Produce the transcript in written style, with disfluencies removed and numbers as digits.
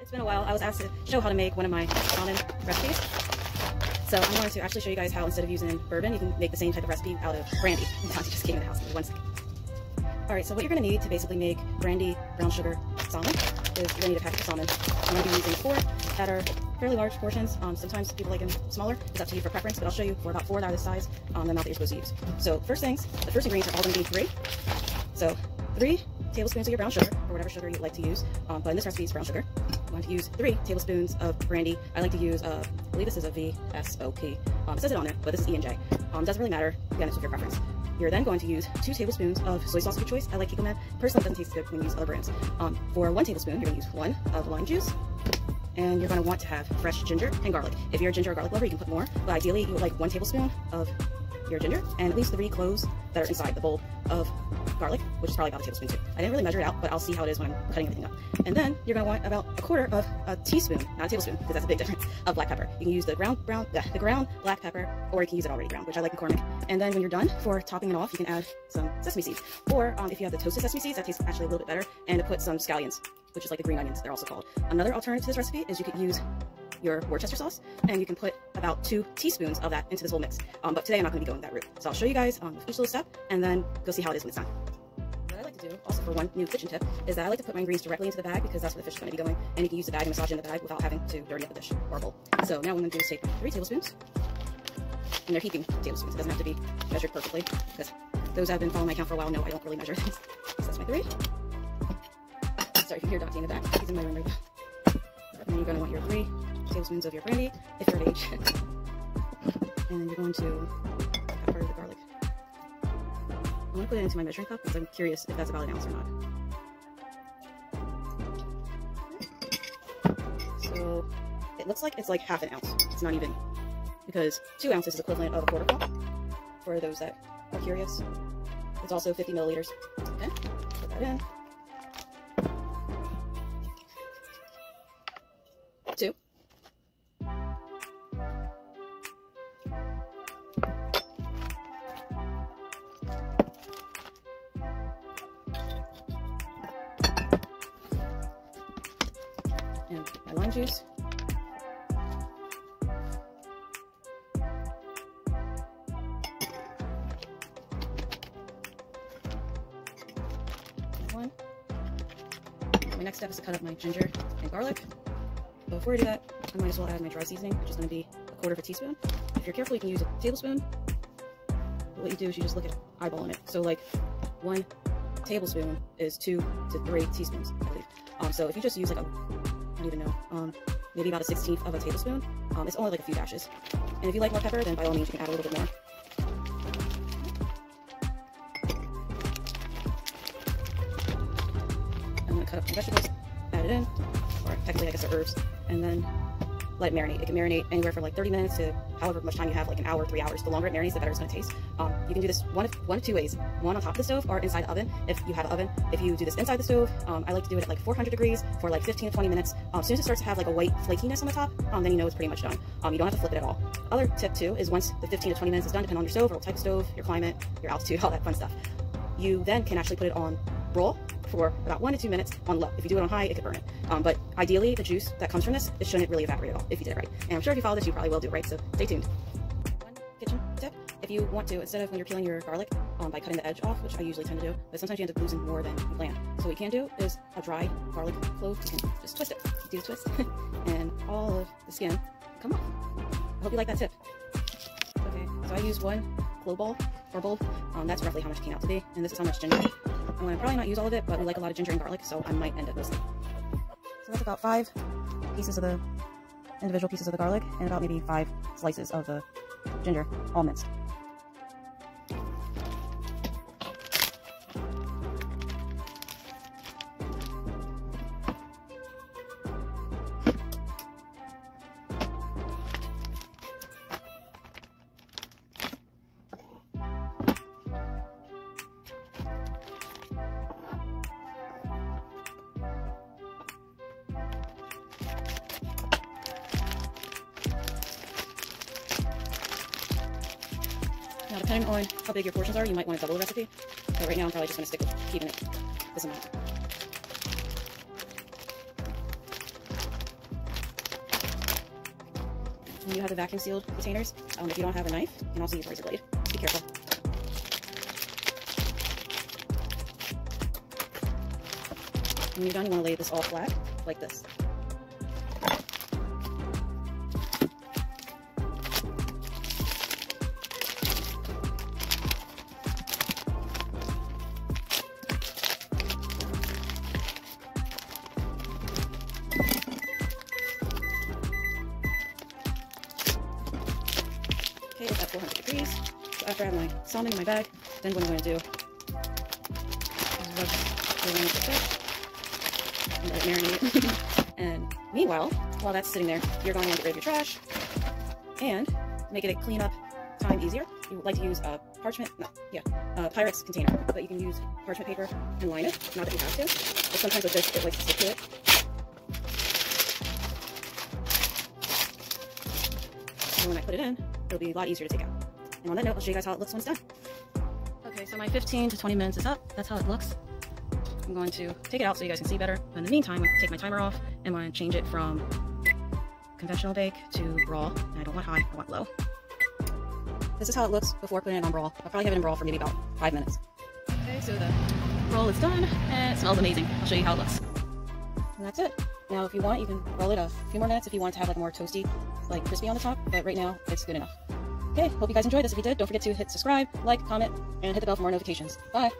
It's been a while. I was asked to show how to make one of my ramen recipes. So I wanted to actually show you guys how, instead of using bourbon, you can make the same type of recipe out of brandy. Nazi just came in the house. One second. All right, so what you're going to need to basically make brandy brown sugar salmon is you're going to need a package of salmon. I'm going to be using 4 that are fairly large portions. Sometimes people like them smaller. It's up to you for preference, but I'll show you for about 4 that are the size on the amount that you're supposed to use. So the first ingredients are all going to be 3. So 3 tablespoons of your brown sugar, or whatever sugar you'd like to use, but in this recipe it's brown sugar. I'm going to use 3 tablespoons of brandy. I like to use, I believe this is a VSOP. It says it on there, but this is E&J. Doesn't really matter. Again, it's with your preference. You're then going to use 2 tablespoons of soy sauce of your choice. I like Kikkoman. Personally, it doesn't taste good when you use other brands. For 1 tablespoon, you're going to use 1 of lime juice, and you're going to want to have fresh ginger and garlic. If you're a ginger or garlic lover, you can put more, but ideally you would like 1 tablespoon of your ginger and at least 3 cloves that are inside the bulb of garlic, which is probably about a tablespoon too. I didn't really measure it out, but I'll see how it is when I'm cutting everything up. And then you're going to want about 1/4 of a teaspoon, not a tablespoon, because that's a big difference, of black pepper. You can use the ground black pepper, or you can use it already ground, which I like McCormick. And then when you're done, for topping it off, you can add some sesame seeds, or if you have the toasted sesame seeds, that tastes actually a little bit better, and to put some scallions, which is like the green onions, they're also called. Another alternative to this recipe is you could use your Worcestershire sauce, and you can put about 2 teaspoons of that into this whole mix. But today I'm not going to be going that route, so I'll show you guys each little step, and then go see how it is when it's done. What I like to do, also for one new kitchen tip, is that I like to put my ingredients directly into the bag, because that's where the fish is going to be going, and you can use the bag and massage in the bag without having to dirty up the dish or bowl. So now what I'm going to do is take 3 tablespoons, and they're heaping tablespoons. It doesn't have to be measured perfectly, because those that have been following my account for a while know I don't really measure things. So that's my 3. Sorry, you can hear Dante in the back. He's in my room right now. And you're going to want your 3 tablespoons of your brandy, if you're of age. And you're going to pepper the garlic. I'm going to put it into my measuring cup because I'm curious if that's about an ounce or not. So it looks like it's like half an ounce. It's not even, because 2 ounces is equivalent of a 1/4 cup, for those that are curious. It's also 50 milliliters. Okay, put that in. 2. And my lime juice. And 1. My next step is to cut up my ginger and garlic. But before I do that, I might as well add my dry seasoning, which is going to be 1/4 of a teaspoon. If you're careful, you can use a tablespoon. But what you do is you just look at eyeballing it. So like 1 tablespoon is 2 to 3 teaspoons, I believe. So if you just use like a, I don't even know, maybe about a 1/16 of a tablespoon, it's only like a few dashes. And if you like more pepper, then by all means you can add a little bit more. I'm going to cut up my vegetables, add it in, or technically I guess they're herbs, and then let it marinate. It can marinate anywhere from like 30 minutes to however much time you have, like an hour, 3 hours. The longer it marinates, the better it's going to taste. You can do this one of 2 ways. One on top of the stove or inside the oven, if you have an oven. If you do this inside the stove, I like to do it at like 400 degrees for like 15 to 20 minutes. As soon as it starts to have like a white flakiness on the top, then you know it's pretty much done. You don't have to flip it at all. Other tip too is once the 15 to 20 minutes is done, depending on your stove, or what type of stove, your climate, your altitude, all that fun stuff, you then can actually put it on roll for about 1 to 2 minutes on low. If you do it on high, it could burn it. But ideally, the juice that comes from this, it shouldn't really evaporate at all if you did it right. And I'm sure if you follow this, you probably will do it right, so stay tuned. One kitchen tip, if you want to, instead of when you're peeling your garlic by cutting the edge off, which I usually tend to do, but sometimes you end up losing more than you plan. So what you can do is a dry garlic clove, you can just twist it, do a twist, and all of the skin come off. I hope you like that tip. Okay, so I use 1 clove ball, or bulb, that's roughly how much it came out to be, and this is how much ginger. I'm going to probably not use all of it, but we like a lot of ginger and garlic, so I might end up missing. So that's about 5 pieces of the individual pieces of the garlic, and about maybe 5 slices of the ginger, all minced. Now, depending on how big your portions are, you might want to double the recipe, but right now I'm probably just going to stick with keeping it this amount. when you have the vacuum sealed containers, if you don't have a knife, you can also use a razor blade. Just be careful. When you're done, you want to lay this all flat, like this. Okay, it's at 400 degrees. So after I have my salmon in my bag, then what I'm going to do is rub the lemon fish and let it marinate. And meanwhile, while that's sitting there, you're going to want to get rid of your trash and make it a cleanup time easier. You like to use a Pyrex container, but you can use parchment paper and line it. Not that you have to, but sometimes with this, it likes to stick to it. And when I put it in, it'll be a lot easier to take out. And on that note, I'll show you guys how it looks once done. Okay, so my 15 to 20 minutes is up. That's how it looks. I'm going to take it out so you guys can see better. In the meantime, I'm going to take my timer off and want to change it from conventional bake to brawl. And I don't want high, I want low. This is how it looks before putting it on brawl. I'll probably have it in brawl for maybe about 5 minutes. Okay, so the roll is done and it smells amazing. I'll show you how it looks. And that's it. Now, if you want, you can roll it a few more minutes if you want to have like more toasty, like crispy on the top, but right now it's good enough. Okay, hope you guys enjoyed this. If you did, don't forget to hit subscribe, like, comment, and hit the bell for more notifications. Bye!